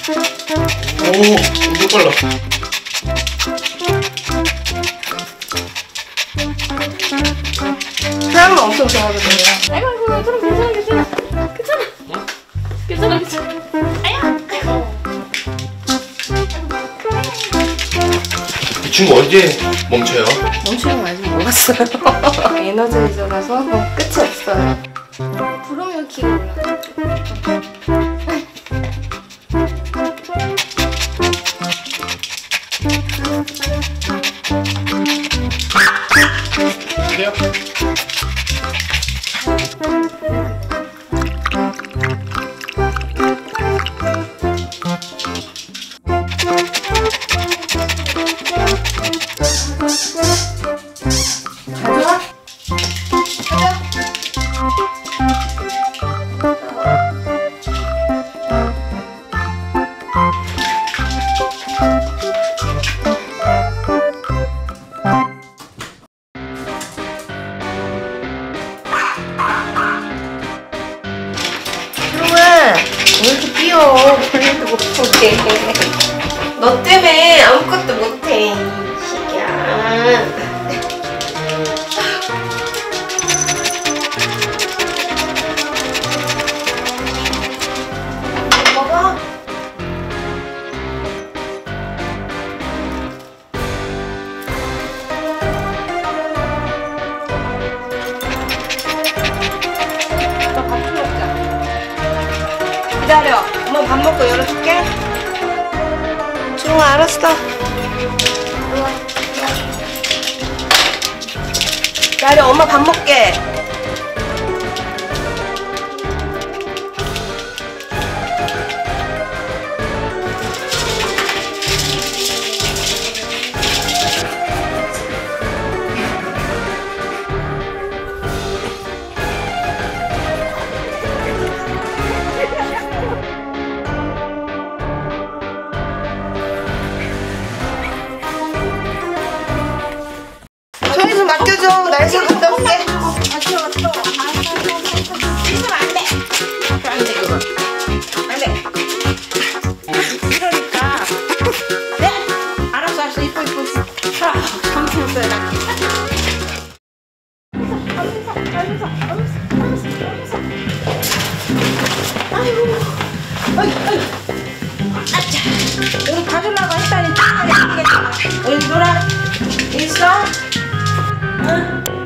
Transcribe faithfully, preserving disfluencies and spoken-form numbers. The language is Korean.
오, 엄청 빨라. 사람은 엄청 좋아하거든요. 아이고, 아이고, 저런 괜찮아, 괜찮아. 괜찮아. 어? 괜찮아, 괜찮아. 아야, 아이고. 이 친구 언제 멈춰요? 멈추는 거 아직 먹었어요. 에너제이저라서 뭐 끝이 없어요. 부르면 기가 올라가. 못해. 너 때문에 아무것도 못해. 시기야. 먹어. 너 밥 먹자. 기다려. 엄마 밥 먹고 열어줄게. 주홍아, 알았어. 나리, 엄마 밥 먹게. 맡겨줘. 날씨 갔다 올게. 이건 안 돼. 안 돼, 그건. 안 돼. 이러니까. 네? 알았어, 알았어. 이뻐, 이뻐. 자, 감기 없어요, 나. 아이고. 아이고, 아이고. 아차. 오늘 가주려고 했다니. 오늘 놀아. 있어? 응?